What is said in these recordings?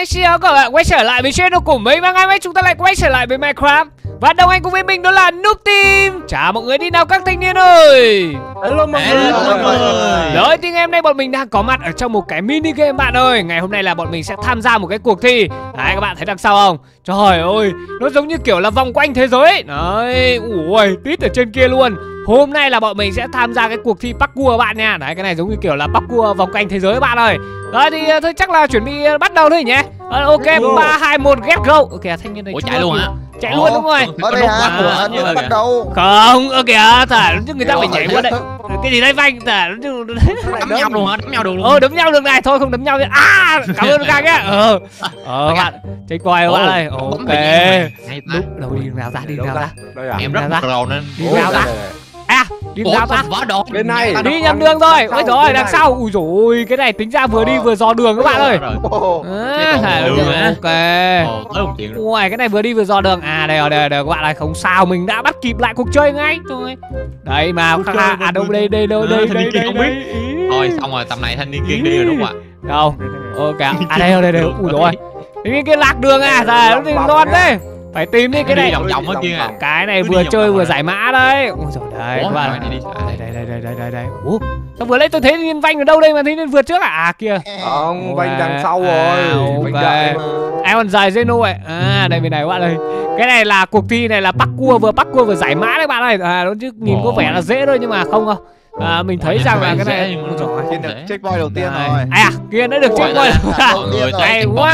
Hi, xin chào các bạn quay trở lại với channel của mình. Và ngày hôm nay chúng ta lại quay trở lại với Minecraft. Và đồng hành cùng với mình đó là Noob Team. Chào mọi người đi nào các thanh niên ơi. Hello mọi người. Rồi thì ngày hôm nay bọn mình đang có mặt ở trong một cái mini game bạn ơi. Ngày hôm nay là bọn mình sẽ tham gia một cái cuộc thi. Đấy các bạn thấy đằng sau không? Trời ơi, nó giống như kiểu là vòng quanh thế giới ấy. Đấy, ui, tít ở trên kia luôn. Hôm nay là bọn mình sẽ tham gia cái cuộc thi Parkour bạn nha. Đấy, cái này giống như kiểu là Parkour vòng quanh thế giới bạn ơi. Rồi thì thôi chắc là chuẩn bị bắt đầu thôi nhỉ. Ok, 3, 2, 1, get go. Ok, thanh niên này chạy luôn hả? Chạy luôn đúng rồi. Ở đây hả? Của anh mới bắt đầu. Không, ok kìa, thả chứ người ta phải nhảy qua đây. Cái gì đây Vanh, thả chứ. Đấm nhau luôn hả? Đấm nhau được luôn. Đấm nhau được này, thôi không đấm nhau nữa. À, cảm ơn Khang nhá. Bạn, chơi quay bạn ơi. Ok. Đâu đi nào ra, đi nào ra. Em rất pro nên. Đi nào ra. Đi ra ta bên này đi nhầm đường rồi. Ôi trời ơi, đằng sau. Ui rồi, cái này tính ra vừa đi vừa dò đường các bạn ơi. Ok. Ui, cái này vừa đi vừa dò đường. À đây rồi, các bạn ơi, không sao, mình đã bắt kịp lại cuộc chơi ngay thôi. Đấy mà à đâu đây đây đâu đây đây đây. Thôi xong rồi, tầm này thanh niên Kiên đi rồi đúng không ạ? Đâu. Ok. À đây đây đây. Ui rồi. Đi cái lạc đường à, trời ơi non thế. Phải tìm đi cái này. Cái này vừa chơi vừa giải mã đấy. Ôi giời ơi, các bạn đây. Ủa, sao vừa lấy tôi thấy Nhiên Vanh ở đâu đây mà thấy nên vượt trước à? À kia. Không, Vanh đằng sau rồi. Vanh đợi mà. Em còn dài Dino ấy. À, đây bên này các bạn ơi. Cái này là cuộc thi này là parkour vừa giải mã đấy bạn ơi. À, nó chứ nhìn có vẻ là dễ thôi nhưng mà không đâu. À, mình thấy rằng là cái này Kiên được checkpoint đầu tiên rồi. À, Kiên đã được checkpoint. Hay quá.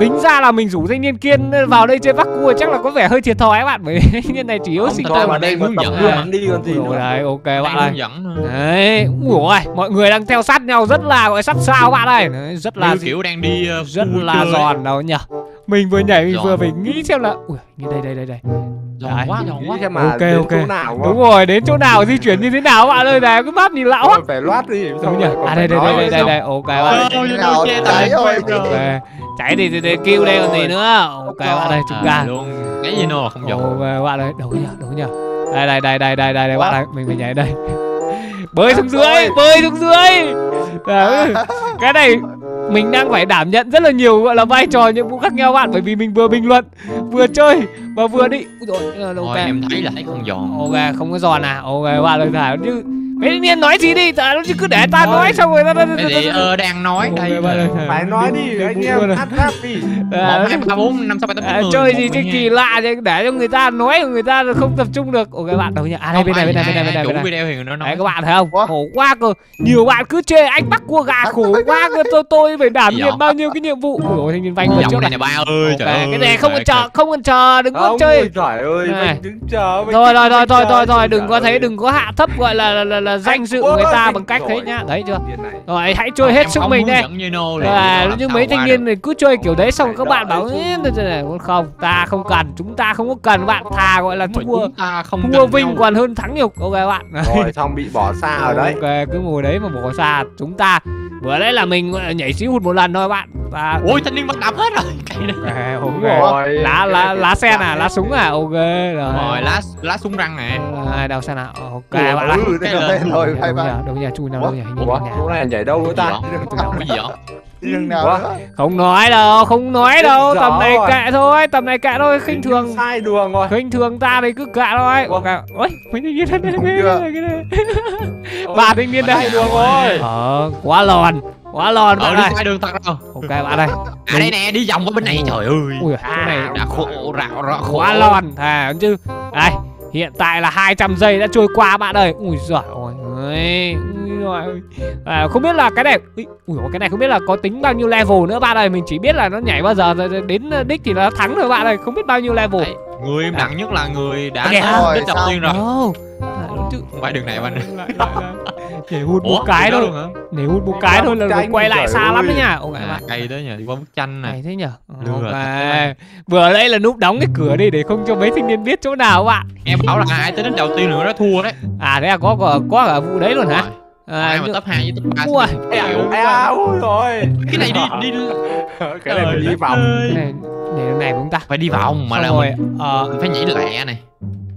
Tính ra là mình rủ thanh niên Kiên vào đây chơi parkour chắc là có vẻ hơi thiệt thòi các bạn. Bởi thanh niên này chỉ yếu xịn thôi mà đây hướng dẫn đi còn gì nữa. Đấy, ok bạn ơi. Đấy, ui giời, mọi người đang theo sát nhau rất là gọi sát sao bạn ơi. Rất là kiểu đang đi rất là giòn đâu nhỉ. Mình vừa nhảy mình vừa phải nghĩ xem là ui, như đây. Đấy. Quá mà ok. Đúng rồi, đến chỗ nào di chuyển như thế nào bạn ơi, này cứ map nhìn lão. Phải loát đi. À đây. Ok bạn. Cháy thì kêu đây còn gì nữa. Ok bạn ơi, chúng ta. Cái gì nó không giống. Bạn ơi, đúng nhỉ. Đây bạn ơi, mình phải nhảy đây. Bơi xuống dưới. Cái này mình đang phải đảm nhận rất là nhiều gọi là vai trò nhiệm vụ khác nhau bạn, bởi vì mình vừa bình luận vừa chơi và vừa đi. Rồi ok. Em thấy là thấy không giòn. Ok, không có giòn à. Ok bạn ơi, thả chứ mấy niên nói gì đi, thả nó chứ cứ để ta nói xong rồi ta. Đang nói đây. Phải nói đi anh em, hát đi. 1 2 3 4 5 6 7 8 9. Chơi gì chứ kỳ lạ vậy, để cho người ta nói người ta không tập trung được. Ok bạn, đâu nhỉ. À đây bên này. Đúng video hình nó nói. Đấy các bạn thấy không? Khổ quá cơ. Nhiều bạn cứ chê anh bắt cua gà khổ quá cơ, tôi phải đảm nhiệm bao nhiêu cái nhiệm vụ. Ủa thanh niên Vanh vào trước này. Cái này không cần chờ, đừng có chơi. Trời ơi, đứng chờ. Thôi, đừng có hạ thấp gọi là danh dự người ta bằng cách thế nhá. Đấy chưa? Rồi hãy chơi hết sức mình đây. Và như mấy thanh niên này cứ chơi kiểu đấy xong các bạn bảo không, ta không cần, chúng ta không có cần bạn, thà gọi là thua vinh còn hơn thắng nhục. Ok bạn. Rồi xong bị bỏ xa ở đấy. Ok, cứ ngồi đấy mà bỏ xa chúng ta. Vừa đấy là mình nhảy xíu hụt một lần thôi bạn. Và ôi thanh niên bắt đạp hết rồi. Cái này. Okay. Lá sen à, lá súng à. Ok rồi. Lá súng răng này. Đâu sao nào. Ok bạn ạ. Rồi bye bye. Đâu nhà chui nào đâu nhà. Chỗ này nhảy đâu với ta? Cái gì vậy? Không nói đâu, tầm này kệ thôi, khinh thường. Sai đường rồi. Khinh thường ta đây cứ kệ thôi. Ôi, mấy thanh niên đây. Bà thanh niên đây đường rồi. Quá lòn bạn ơi. Sai đường thật đâu. Ok bạn ơi. À đây nè, đi vòng qua bên này trời ơi. Ui, cái này đã khổ. Quá lòn thà chứ. Đây, hiện tại là 200 giây đã trôi qua bạn ơi. Ui giời ơi. Không biết là cái này không biết là có tính bao nhiêu level nữa bạn ơi. Mình chỉ biết là nó nhảy bao giờ đến đích thì nó thắng rồi bạn ơi. Không biết bao nhiêu level. Người em nặng nhất là người đã đến đầu tiên rồi. Phải đường này bạn ơi. Nhảy hút một cái thôi. Nhảy hút một cái thôi là quay lại xa lắm đấy nha. Cây đấy nhỉ, đi qua bức tranh này. Thế nhỉ. Vừa đây là Noob đóng cái cửa đi để không cho mấy thanh niên biết chỗ nào bạn. Em bảo là ai tới đến đầu tiên nữa nó thua đấy. À thế là có cả vụ đấy luôn hả? À, mà top 2 với top 3. Ui rồi. Cái này đi cái này phải đi vòng. Này chúng ta phải đi vòng mà là mình phải nhảy lẹ này.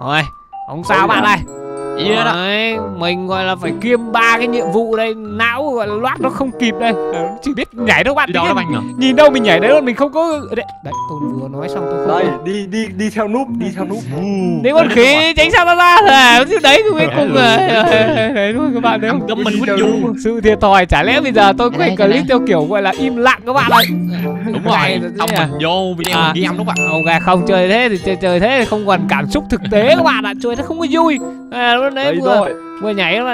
Rồi. Không sao bạn ơi. Đấy, mình gọi là phải kiêm 3 cái nhiệm vụ đây, não gọi là loát nó không kịp đây, chỉ biết nhảy đâu bạn. Đó là Vanh à? Nhìn đâu mình nhảy đấy luôn, mình không có. Đấy, tôi vừa nói xong tôi không. Đây, đi theo Noob, đi theo Noob. Nếu con khí tránh xa ra là đấy tôi cuối cùng đấy luôn các bạn đấy. Đâm mình quýt du. Sự thiệt thòi, chả lẽ bây giờ tôi quay clip theo kiểu gọi là im lặng các bạn ơi. Đúng rồi. Ông mình vô video game đúng không ạ? Ok, không chơi thế thì chơi thế thì không còn cảm xúc thực tế các bạn ạ, chơi nó không có vui. Đấy, vừa nhảy nó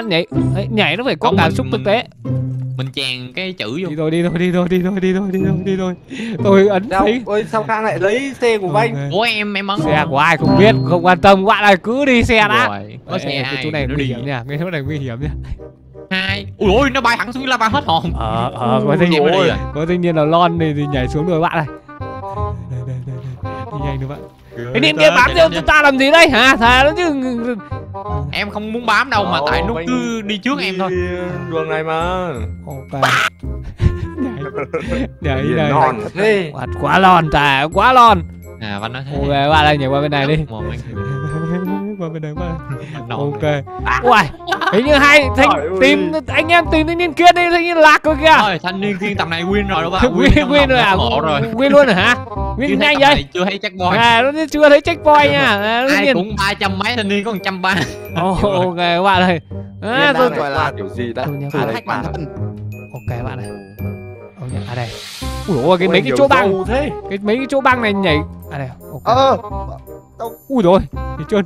nhảy nó phải có cảm xúc thực tế. Mình chèn cái chữ vô. Đi thôi. Tôi ấn thấy. Ôi sao Khang lại lấy xe của Vanh? Ủa em ấn. Xe của ai không biết, không quan tâm, bạn là cứ đi xe đã. Có xe ai. Chỗ này nguy hiểm nha, cái chỗ này nguy hiểm nha. Hai. Ui nó bay thẳng xuống lava hết hồn. Có thanh niên nào lon thì nhảy xuống rồi bạn này. Đi nhanh nữa bạn. Cái điện kia bám cho chúng ta làm gì đây hả? Thà nó chứ em không muốn bám đâu mà tại nó cứ đi trước em thôi. Đường này mà. Ok. Nhảy này. Lon thế. Quá lon trời, quá lon. À Vanh nói thế. Ok bạn ơi nhảy qua bên này đi. Qua bên này qua. Ok. Ui. Hình như hay tìm anh em tìm thanh niên Kiên đi, thanh niên lạc rồi kìa. Rồi thanh niên Kiên tầm này win rồi đó bạn. Win rồi à? Win luôn rồi hả? Win nhanh vậy. Chưa thấy checkpoint. À nó chưa thấy checkpoint nha. Ai cũng 300 mấy thanh niên có 130. Ok các bạn ơi. À tôi gọi là kiểu gì ta? Ok bạn ơi. À đây. Ủa cái mấy cái chỗ băng. Cái mấy cái chỗ băng này nhảy. À đây. Ok. Ui rồi, đi trơn.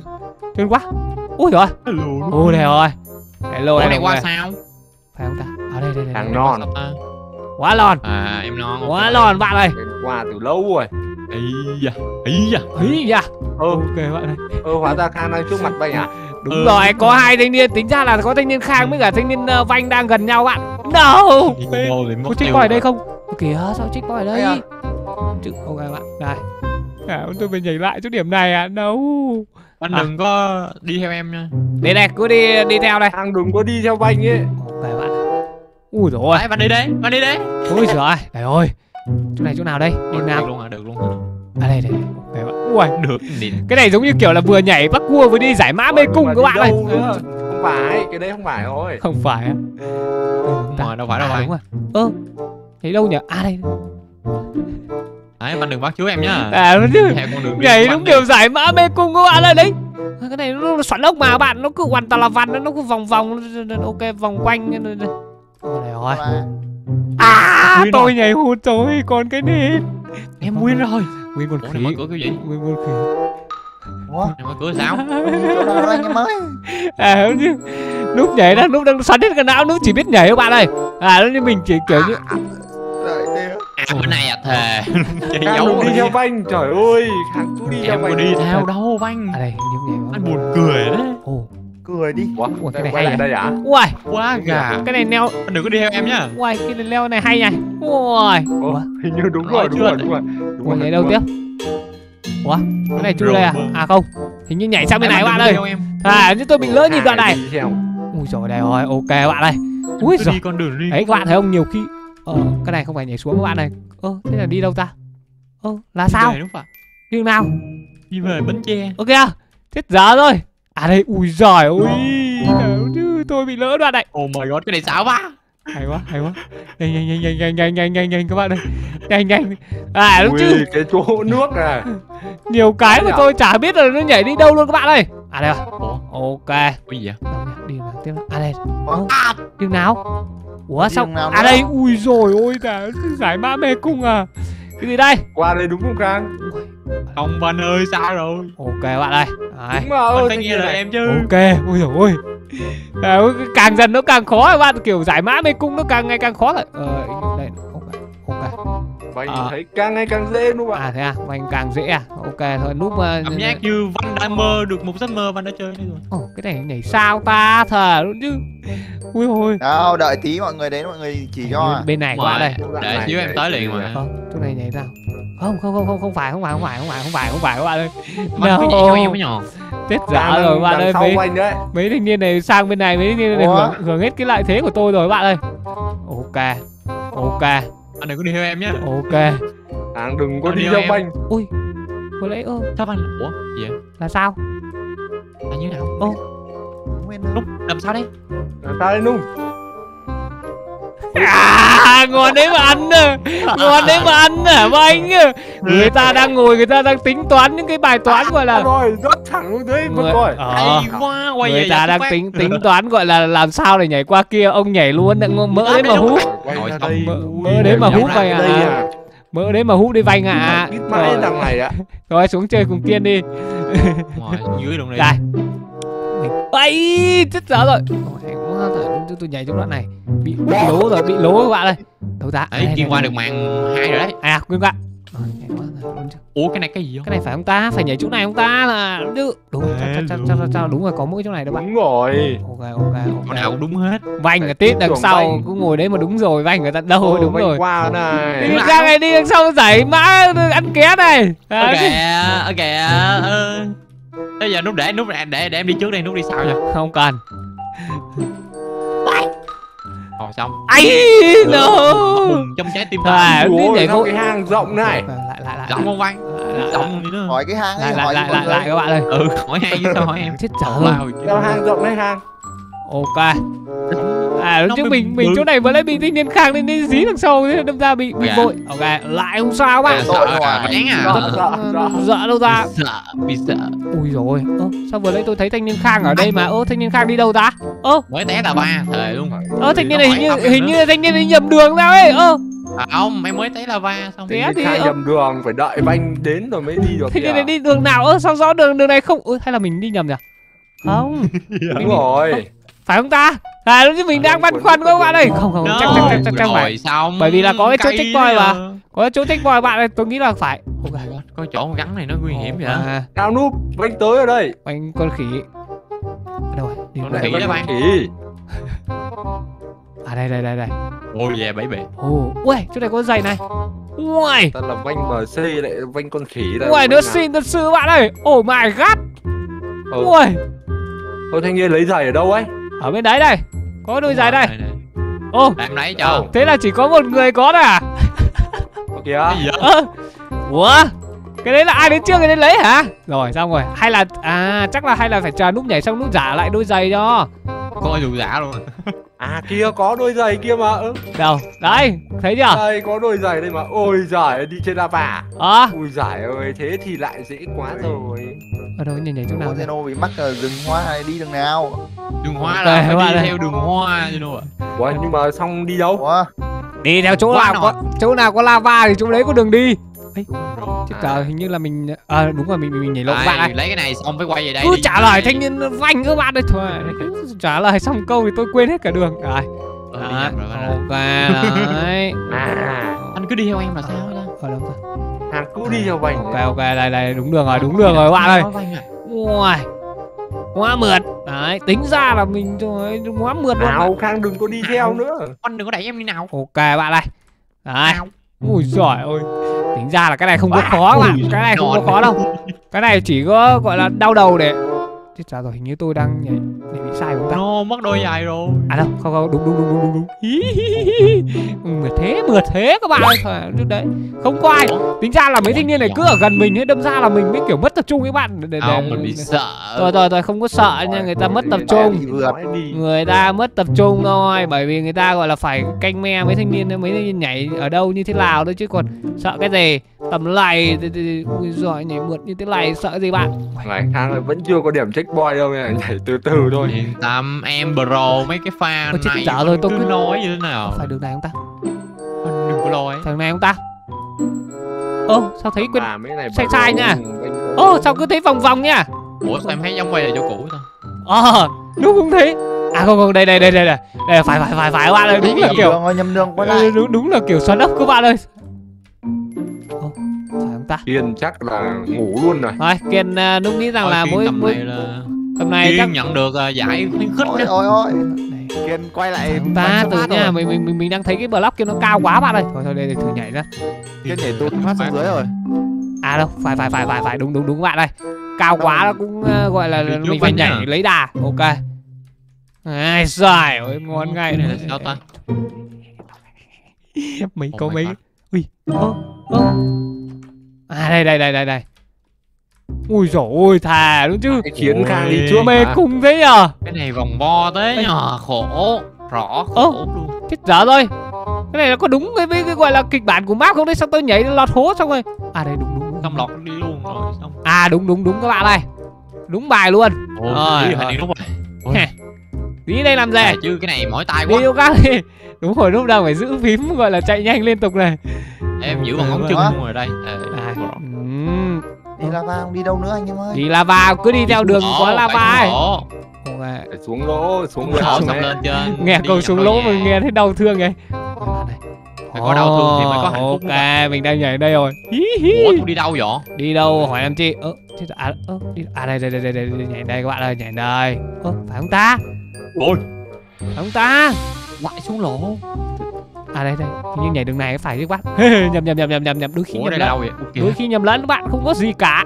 Trơn quá. Ui rồi. Ui này rồi. Hello này qua sao? Phải không ta? Ở đây. Thằng non. Quá lòn. À em non. Quá lòn bạn ơi. Qua từ lâu rồi. Ý da. Ok bạn ơi. Hóa ra Khang đang trước mặt Vanh à? Đúng rồi, có 2 thanh niên, tính ra là có thanh niên Khang với cả thanh niên Vanh đang gần nhau bạn. Đâu? Có checkpoint ở đây không? Kìa sao checkpoint ở đây? Ok bạn. Đây. À, tôi phải nhảy lại chỗ điểm này à? Đâu. Bạn đừng có đi theo em nha. Đây này, cứ đi theo đây. Thằng đừng có đi theo Vanh ấy. Đây bạn. Ui giời ơi. Bạn đi đấy, bạn đi đấy. Ui giời ơi. Trời ơi. Chỗ này chỗ nào đây? Đi nào. Được luôn. À đây. Đây bạn. Ui, được. Cái này giống như kiểu là vừa nhảy parkour vừa đi giải mã mê cung các bạn ơi. Không phải, cái đấy không phải thôi. Không phải á. Đâu phải. Thấy đâu nhỉ? À đây. Đấy, bạn đừng bắt chú em nhá. À đúng chứ. Nhảy đúng kiểu giải mã mê cung các bạn ơi đấy. Cái này nó xoắn ốc mà bạn, nó cứ hoàn toàn là vằn, nó cứ vòng. Ok, vòng quanh. Này rồi. À, tôi nhảy hụt rồi, còn cái nít. Em win rồi. Win con khí. Win con khí. Win con khí. Ủa? Em có cửa sao? Em mới. À đúng chứ. Lúc nhảy đó, lúc đang xoắn hết cả não, lúc chỉ biết nhảy các bạn ơi. À như mình chỉ kiểu như bữa nay à thề. Giấu đi theo Vanh, trời ơi. Khang cứ đi theo Vanh. Em có đi theo đâu Vanh. À đây, anh buồn cười đấy. Cười đi. Ủa cái này hay ở đây à? Ui, quá gà. Cái này leo. Đừng có đi theo em nhá. Ui, cái này leo này hay này. Ui. Hình như đúng rồi. Ủa nhảy đâu tiếp? Ủa, cái này chui đây à? À không. Hình như nhảy sang bên này bạn ơi. À, chứ tôi bị lỡ nhịp đoạn này. Ui giời đây rồi, ok bạn ơi. Ui giời. Đấy các bạn thấy không, nhiều khi cái này không phải nhảy xuống các bạn này. Thế là đi đâu ta? Là sao? Đi nào? Đi về Bến Tre. Ok à? Chết giờ rồi. À đây, ui giời ơi. Tôi bị lỡ đoạn này. Oh my god, cái này sao quá. Hay quá. Nhanh các bạn ơi. Nhanh. À đúng chứ. Cái chỗ nước này. Nhiều cái mà tôi chả biết là nó nhảy đi đâu luôn các bạn ơi. À đây rồi. Ok. Ui gì vậy? Đi nào tiếp nào. À đây. Đi nào? Ủa sao? À đây, ui rồi ôi cả giải mã mê cung à. Cái gì đây? Qua đây đúng không Khang? Không Vanh ơi, sao rồi? Ok bạn ơi. Đúng rồi, tất nhiên là em chứ. Ok, ui dồi ôi. Càng dần nó càng khó các bạn, kiểu giải mã mê cung nó càng ngày càng khó rồi. Đây, ok. Vanh thấy càng ngày càng dễ đúng không ạ? À thế à, Vanh càng dễ à? Ok thôi núp cảm giác như Vanh đã mơ được một giấc mơ Vanh đã chơi rồi. Ồ, cái này nhảy sao ta, thở luôn chứ. Ui ôi. Đâu, đợi tí mọi người đến mọi người chỉ cho. Bên này qua đây. Đợi xíu em tới liền mà. Chỗ này nhảy sao? Không phải các bạn ơi. Nào. Tết giả rồi các bạn ơi. Mấy thanh niên này sang bên này, mấy thanh niên này hưởng hết cái lợi thế của tôi rồi các bạn ơi. Ok. Ok. Anh đừng có đi theo em nhé. Ok. Anh đừng có đi theo Vanh. Ui. Có lẽ ơ. Sao Vanh? Ủa, gì vậy? Là sao? Là như nào? Ô. Núp làm sao đấy? Làm sao đấy Núp? À, ngon đấy mà ăn à. Ngon đấy mà ăn à Vanh. Người ta đang ngồi, người ta đang tính toán những cái bài toán gọi là rồi, rất thẳng luôn đấy. Người ta đang tính toán gọi là làm sao để nhảy qua kia, ông nhảy luôn, mỡ đấy mà hút. Mỡ đấy mà hút Vanh à. Mỡ đấy mà hút đi Vanh à. Rồi xuống chơi cùng Kiên đi. Dưới đồng này. Ấy, chết dở rồi. Tôi nhảy trong đoạn này bị lố rồi, bị lố các bạn ơi. Đâu ra? Ấy, Kiên qua được mạng 2 rồi đấy. À, quên bạn. Ủa cái này cái gì không? Cái này phải không ta? Phải nhảy chỗ này không ta là đúng. Chao đúng rồi, có mỗi chỗ này đâu bạn. Đúng rồi. Ok. Chỗ nào cũng đúng hết. Vanh là tít đằng sau cứ ngồi đấy mà đúng rồi, Vanh người ta đâu đúng rồi. Qua này. Đi ra này đi đằng sau giải mã ăn ké này. Ok. Bây giờ Núp để em đi trước đi, Núp đi sau nha. Không cần. Còn xong. Ấy no. Trong trái tim ta. Để có cái hang rộng này. Lại rộng không Vanh? Rộng nữa. Hỏi cái hang ấy, lại các bạn ơi. Ừ, hỏi hang chứ sao hỏi em. Chết trời. Đâu hang rộng đấy hang. Ok. À chứ mình chỗ này vừa lấy bị thanh niên Khang nên đi dí đằng sau thế đâm ra bị vội. Ok, lại không sao bạn. Sợ đâu ra? Sợ. Ui rồi. Sao vừa lấy tôi thấy thanh niên Khang ở đây mà? Thanh niên Khang đi đâu ta? Mới té là ba, thề luôn. Thanh niên này hình như thanh niên này nhầm đường ra ấy. Không, em mới té là ba xong. Thế thì nhầm đường, phải đợi Vanh đến rồi mới đi được. Thanh niên này đi đường nào? Sao rõ đường này không? Hay là mình đi nhầm nhỉ? Không. Đúng rồi. Phải không ta? À lúc mình đang băn khoăn các bạn ơi. Không chắc phải. Bởi vì là có cái chỗ checkpoint mà. Có chỗ checkpoint bạn ơi, tôi nghĩ là phải. Có chỗ gắn này nó nguy hiểm vậy. Cao Noob, Vanh tới ở đây. Vanh con khỉ. Ở đâu rồi? Đi con khỉ đó bạn. À đây. Ôi về bẫy bể. Ui, chỗ này có giày này. Ui. Tên là Vanh MC lại Vanh con khỉ đây. Ui, nó xin thật sự bạn ơi. Oh my god. Ui. Thôi thanh niên lấy giày ở đâu ấy? Ở bên đấy đây. Có đôi giày đây. Ô, em lấy cho. Thế là chỉ có một người có thôi à? Kìa. Ủa? Cái đấy là ai đến trước cái đấy lấy hả? Rồi xong rồi. Hay là chắc là hay là phải chờ Núp nhảy xong Núp giả lại đôi giày cho. Coi dù giả luôn. À kia có đôi giày kia mà. Đâu? Đấy, thấy chưa? Đây có đôi giày đây mà. Ôi giời, đi trên lava. Ui giời ơi, thế thì lại dễ quá rồi. Ở đâu nhảy chỗ nào? Dino bị mắc ở rừng hoa hay đi đường nào? Đường hoa là phải đi theo đường hoa Dino ạ. Ủa nhưng mà xong đi đâu? Đi theo chỗ nào có lava thì chỗ đấy có đường đi. Chứ trời hình như là mình đúng rồi mình nhảy lộn bạn ơi. Lấy cái này xong phải quay về đây. Cứ trả lời thanh niên Vanh các bạn ơi. Thôi trả lời xong câu thì tôi quên hết cả đường. Rồi. Và đấy. Anh cứ đi theo em là sao đó. Ở đâu ta? Hàng cứ đi theo Vanh. Ok đây đúng đường rồi các bạn ơi. Ui. Hóa mượt. Đấy, tính ra là mình hóa mượt luôn. Nào Khang đừng có đi theo nữa. Con đừng có đẩy em đi nào. Ok bạn này. Đấy. Ui giời ơi. Tính ra là cái này không có khó các bạn. Cái này không có khó đâu. Cái này chỉ có gọi là đau đầu để. Chết trả rồi, hình như tôi đang nhảy bị sai không ta? Nó mất đôi giày rồi. À đâu, không đúng. Mượt thế các bạn ơi. Lúc đấy không có ai. Tính ra là mấy thanh niên này cứ ở gần mình ấy, đâm ra là mình mới kiểu mất tập trung các bạn. Mình bị sợ. Rồi không có sợ nha, người ta mất tập trung. Người ta mất tập trung thôi, bởi vì người ta gọi là phải canh me mấy thanh niên nhảy ở đâu như thế nào thôi chứ còn sợ cái gì. Tầm này ui giời nhảy mượt như thế này sợ gì bạn. Khang vẫn chưa có điểm checkpoint đâu nha, nhảy từ thôi. Yên tâm em bro, mấy cái pha này tôi cứ nói như thế nào. Phải đường này không ta? Đừng có lôi. Thằng này không ta? Sao thấy quên sai nha. Sao cứ thấy vòng nha. Ủa sao em thấy giống quay lại chỗ cũ ta? Đúng không thấy. À không đây. Phải các bạn ơi, đúng là kiểu xoắn ốc các bạn ơi. chúng ta. Kiên chắc là ngủ luôn rồi. Thôi Kiên Noob nghĩ rằng là hôm nay chắc nhận được giải khuyến khích. Ôi. Kiên quay lại chúng ta từ nha, mình đang thấy cái block kia nó cao quá bạn ơi. Thôi đây để thử nhảy ra. Kiên nhảy tụt phát xuống dưới rồi. À đâu, phải đúng bạn ơi. Cao quá nó cũng gọi là mình phải nhảy lấy đà. Ok. Ai giỏi ơi, ngon ngay này là sao ta? Mình có mấy. Ui. À đây. Ui giời ơi, thà luôn chứ. Cái chiến Khang đi chưa mê cung thế nhờ. Cái này vòng bo thế nhờ, khổ. Rõ khổ luôn. Chết dở rồi. Cái này nó có đúng cái gọi là kịch bản của map không đấy, sao tôi nhảy lọt hố xong rồi. À đây đúng. Xong lọt đi luôn rồi xong. À đúng các bạn ơi. Đúng bài luôn. Rồi, đúng rồi. Tí đây làm gì chứ cái này mỏi tay quá. Đi các đi. Đúng rồi, lúc đầu phải giữ phím gọi là chạy nhanh liên tục này. Em giữ bằng ngón chân luôn rồi đây. Đi lava không đi đâu nữa anh em ơi. Đi lava cứ đi theo đường có lava ấy. Xuống lỗ, xuống lỗ xong lên trên. Nghe câu xuống lỗ mình nghe thấy đau thương này. Phải có đau thương thì mới có hạnh phúc. Ok, mình đang nhảy đây rồi. Ủa tôi đi đâu vậy? Đi đâu hỏi làm chi? À đây nhảy đây các bạn ơi, nhảy đây. Phải không ta? Ôi ông ta lại xuống lỗ. À đây nhưng nhảy đường này phải chứ các bạn. Nhầm đôi khi nhầm lẫn. Đôi khi nhầm lẫn các bạn, không có gì cả.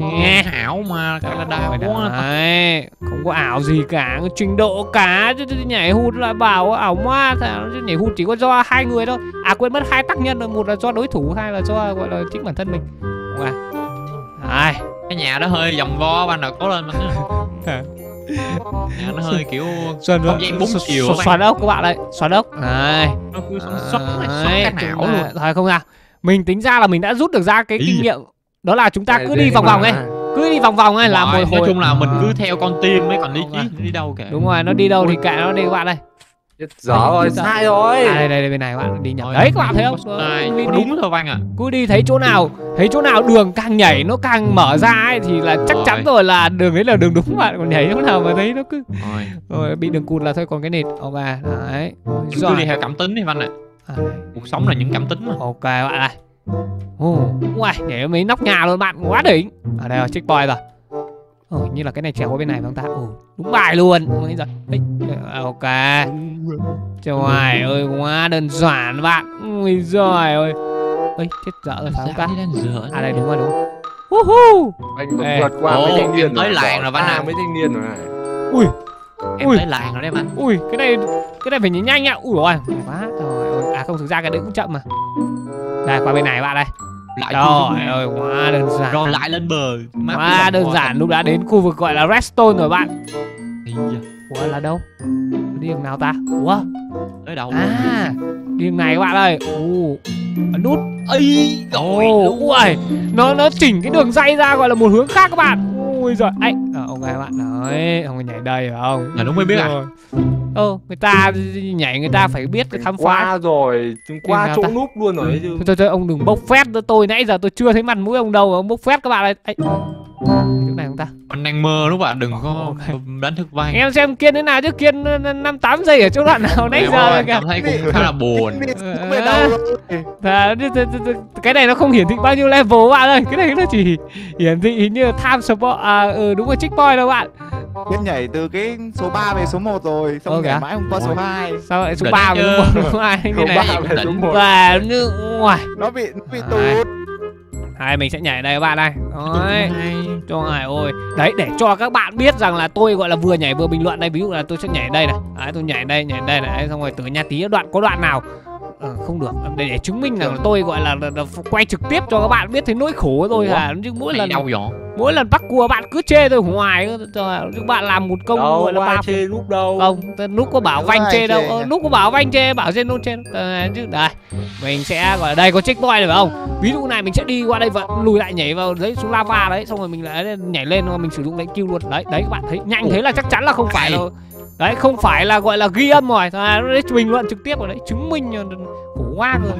Nghe ảo mà cái là đau quá. Đấy, không có ảo gì cả, trình độ cá chứ nhảy hụt là bảo ảo ma, nhảy hụt chỉ có do hai người thôi. À quên mất hai tác nhân rồi, một là do đối thủ, hai là do gọi là chính bản thân mình. Đúng không ạ? Cái nhà đó hơi vòng vo ban đầu có lên mình. Nhà nó hơi kiểu không gian 4 chiều xoắn ốc các bạn ơi, xoắn ốc này nó cứ xoắn cái não luôn. Thôi không nào, mình tính ra là mình đã rút được ra cái kinh nghiệm đó là chúng ta cứ đi vòng vòng ấy, cứ đi vòng vòng ấy là một hồi. Nói chung là mình cứ theo con tim ấy, còn lý trí đi đâu kìa. Đúng rồi, nó đi đâu thì kệ nó đi các bạn ơi. Gió rồi, sai rồi. À đây bên này các bạn đi nhầm. Đấy các bạn thấy không? Này, đúng rồi Vanh ạ. Cứ đi thấy chỗ nào đường càng nhảy nó càng mở ra ấy thì là chắc chắn rồi là đường ấy là đường đúng bạn. Còn nhảy chỗ nào mà thấy nó cứ rồi bị đường cụt là thôi, còn cái nịt. Ô bà, đấy. Cứ đi theo cảm tính đi Vanh ạ. Cuộc sống là những cảm tính mà. Ok bạn này. Ui, nhảy mấy nóc nhà luôn bạn, quá đỉnh. Ở đây rồi, check point rồi. Hình như là cái này trèo qua bên này phải không ta? Đúng bài luôn. Ôi giời. Ok. Trời ơi, quá đơn giản bạn. Ôi giời ơi. Ôi chết dở rồi phải không ta? À đây đúng rồi. Woohoo. Anh vượt qua mấy thanh niên rồi. Tới làng rồi bạn nào mấy thanh niên rồi này. Ui. Em tới làng rồi đấy bạn. Ui, cái này phải nhảy nhanh ạ. Ui giời ơi. Quá trời ơi. À không, thực ra cái đấy cũng chậm mà. Đây qua bên này bạn đây. Trời ơi, quá đơn giản. Rồi lại lên bờ. Quá đơn giản, lúc đã đến khu vực gọi là Redstone rồi bạn. Ủa là đâu? Đi đường nào ta? Ủa? Tới đâu? À, đi đường này các bạn ơi. Nút. Ây, ôi. Nó chỉnh cái đường dây ra gọi là một hướng khác các bạn. Ôi giời. Ấy, ok các bạn. Đấy, không có nhảy đây phải không? Là nó mới biết à? Người ta nhảy người ta phải biết khám phá. Qua rồi, qua chỗ núp luôn rồi chứ. Thôi ông đừng bốc phét nữa, tôi nãy giờ tôi chưa thấy mặt mũi ông đâu, ông bốc phét các bạn ơi. Ấy. Chỗ này không ta? Anh đang mơ đúng bạn, đừng có đánh thức Vanh. Em xem Kiên thế nào chứ Kiên 58 giây ở chỗ đoạn nào nãy giờ kìa. Cảm thấy cũng khá là buồn. Cái này nó không hiển thị bao nhiêu level các bạn ơi, cái này nó chỉ hiển thị như time support đúng rồi, checkpoint đâu bạn. Kiên nhảy từ cái số 3 về số 1 rồi, xong nhảy mãi không qua số 2. Sao lại số 3 về số 2? Số 3 về số 1. Và nó bị tụt. Hai mình sẽ nhảy đây các bạn này. Đấy. Trời ơi. Đấy, để cho các bạn biết rằng là tôi gọi là vừa nhảy vừa bình luận đây. Ví dụ là tôi sẽ nhảy đây này. Đấy, tôi nhảy đây này. Đấy, xong rồi từ nhà tí đoạn có đoạn nào không được để chứng minh rằng là tôi gọi là quay trực tiếp cho các bạn biết thấy nỗi khổ của tôi là chứ mỗi lần parkour bạn cứ chê tôi hoài. Chứ bạn làm một công gọi là ba chê lúc đâu. Không, lúc có bảo Vanh chê đâu. Lúc có bảo Vanh chê, bảo Dino chê. Chứ đây, mình sẽ gọi đây có checkpoint này phải không? Ví dụ này mình sẽ đi qua đây và lùi lại nhảy vào đấy xuống lava đấy, xong rồi mình lại nhảy lên và mình sử dụng lấy kill luôn. Đấy các bạn thấy nhanh thế là chắc chắn là không phải đâu. Đấy, không phải là gọi là ghi âm rồi. Đấy, bình luận trực tiếp rồi đấy, chứng minh khổ quá luôn.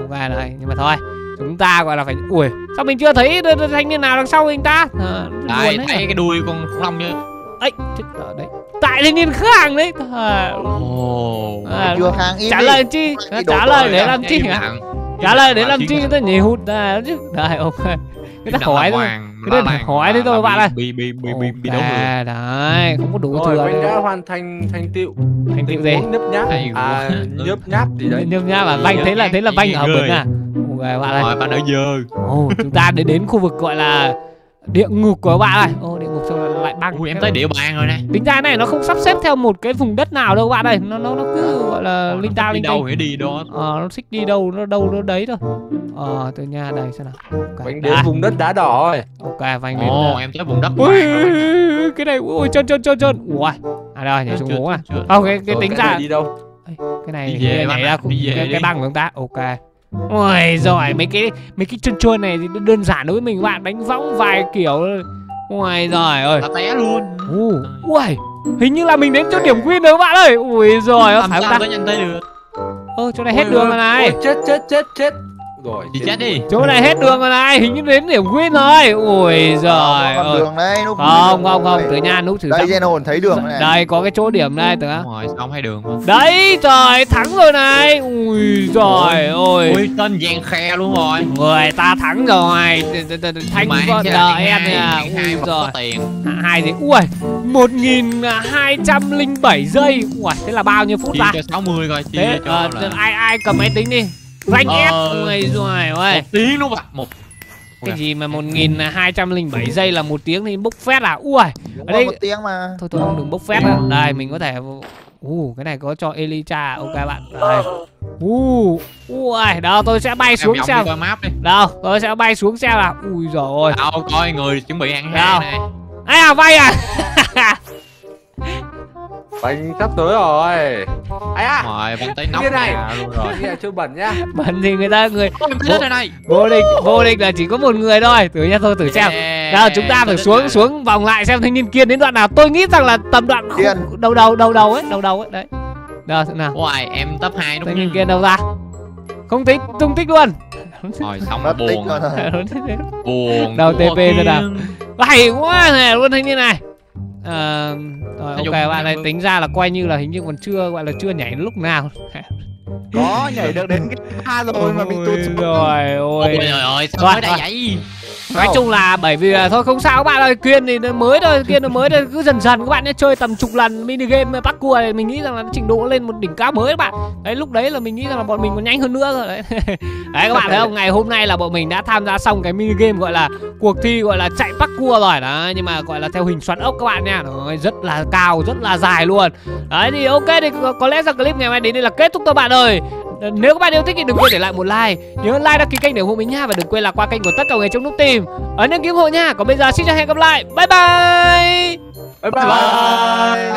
Ok này, nhưng mà thôi, chúng ta gọi là phải... Ui, sao mình chưa thấy thanh niên nào đằng sau mình ta? Đấy, thấy cái đuôi con khủng long như... Ấy, chết rồi đấy. Tại thanh niên Khang đấy. Trả lời chi? Trả lời để làm chi hả? Trả lời để làm chi người ta nhỉ hụt ra chứ. Đây ok. Người ta hỏi thôi. Người ta hỏi thế thôi bạn ơi. Bị đâu rồi. Đấy, không có đủ thừa. Mình đã hoàn thành thành tựu. Thành tựu gì? Nhấp nháp. À nhấp nháp gì đấy. Nhấp nháp là Vanh, thế là Vanh ở bên à. Rồi bạn ơi. Bạn ở giờ. Ồ, chúng ta đến đến khu vực gọi là địa ngục của các bạn ơi. Ô, địa ngục xong rồi lại băng. Ui, em tới địa bàn rồi này. Tính ra này nó không sắp xếp theo một cái vùng đất nào đâu các bạn ơi. Nó cứ gọi là linh tao linh tinh. Đâu đi đó. Nó thích đi đâu nó đấy thôi. Từ nhà đây xem nào. Vanh đến vùng đất đá đỏ rồi. Ok, Vanh đến. Ồ, em tới vùng đất. Ui, cái này ui trơn. Ui. À rồi, nhảy xuống hố à. Không, cái tính ra đi đâu. Cái này nhảy ra cũng cái băng của chúng ta. Ok. Ôi giỏi, mấy cái trơn này thì đơn giản đối với mình bạn, đánh võng vài kiểu. Ôi giỏi ơi. Nó té luôn. Ui, hình như là mình đến chỗ điểm win rồi các bạn ơi. Ui giỏi, phải không ta? Nhận thấy được. Chỗ này hết đường rồi này. Chết. Rồi, thì chết đi. Chỗ này hết đường rồi này, hình như đến điểm win rồi. Ui giời ơi. Đường đấy, không, từ nhà Noob thử. Đây Dino thấy đường này. Đây có cái chỗ điểm này tưởng không? Rồi, không hay đường không? Đấy, trời thắng rồi này. Ui giời ơi. Ui tên vàng khe luôn rồi. Người ta thắng rồi. Thanh vợ đợi em nha. Ui giời. Hai gì? Ui, 1207 giây. Ui, thế là bao nhiêu phút ra? 60 rồi. Ai cầm máy tính đi. Vanh ép rồi ơi. Tiếng đúng không ạ? Một cái gì mà 1207 giây là một tiếng thì bốc phét à? Ui. Ở đây một tiếng mà. Thôi không đừng bốc phét nữa. Đây mình có thể cái này có cho Elytra. Ok bạn. Đây. Ui, đâu tôi sẽ bay xuống xem. Đâu, tôi sẽ bay xuống xem nào. Ui giời ơi. Đâu coi người chuẩn bị ăn hàng này. Ấy à bay à. Vanh sắp tới rồi. Ai à? Rồi, Vanh tới nóc này luôn rồi. Cái này chưa bẩn nhá. Bẩn thì người ta người. Vô địch là chỉ có một người thôi. Thử nha, thôi thử xem. Nào chúng ta phải xuống vòng lại xem thanh niên Kiên đến đoạn nào. Tôi nghĩ rằng là tầm đoạn đầu ấy đấy. Nào xem nào. Ôi, em top 2 đúng không? Thanh niên Kiên đâu ra? Không thích, tung tích luôn. Rồi xong nó buồn. Buồn. Đầu TP rồi nào. Hay quá này luôn thanh niên này. Rồi ok bạn này tính ra là quay như là hình như còn chưa gọi là chưa nhảy lúc nào. Có nhảy được đến cái A rồi mà mình tụt xuống. Rồi ôi trời ơi sao mới nhảy. Nói chung là bởi vì thôi không sao các bạn ơi, Kiên thì mới thôi, cứ dần các bạn ấy chơi tầm chục lần mini game parkour này, mình nghĩ rằng là trình độ lên một đỉnh cao mới các bạn. Đấy lúc đấy là mình nghĩ rằng là bọn mình còn nhanh hơn nữa rồi đấy. Đấy các bạn thấy không? Ngày hôm nay là bọn mình đã tham gia xong cái mini game gọi là cuộc thi gọi là chạy parkour rồi đó, nhưng mà gọi là theo hình xoắn ốc các bạn nha. Đấy, rất là cao, rất là dài luôn. Đấy thì ok thì có lẽ rằng clip ngày mai đến đây là kết thúc các bạn ơi. Nếu các bạn yêu thích thì đừng quên để lại một like, nhớ like đăng ký kênh để ủng hộ mình nha, và đừng quên là qua kênh của tất cả người trong Noob Team ấn đăng ký ủng hộ nha. Còn bây giờ xin chào hẹn gặp lại, bye bye.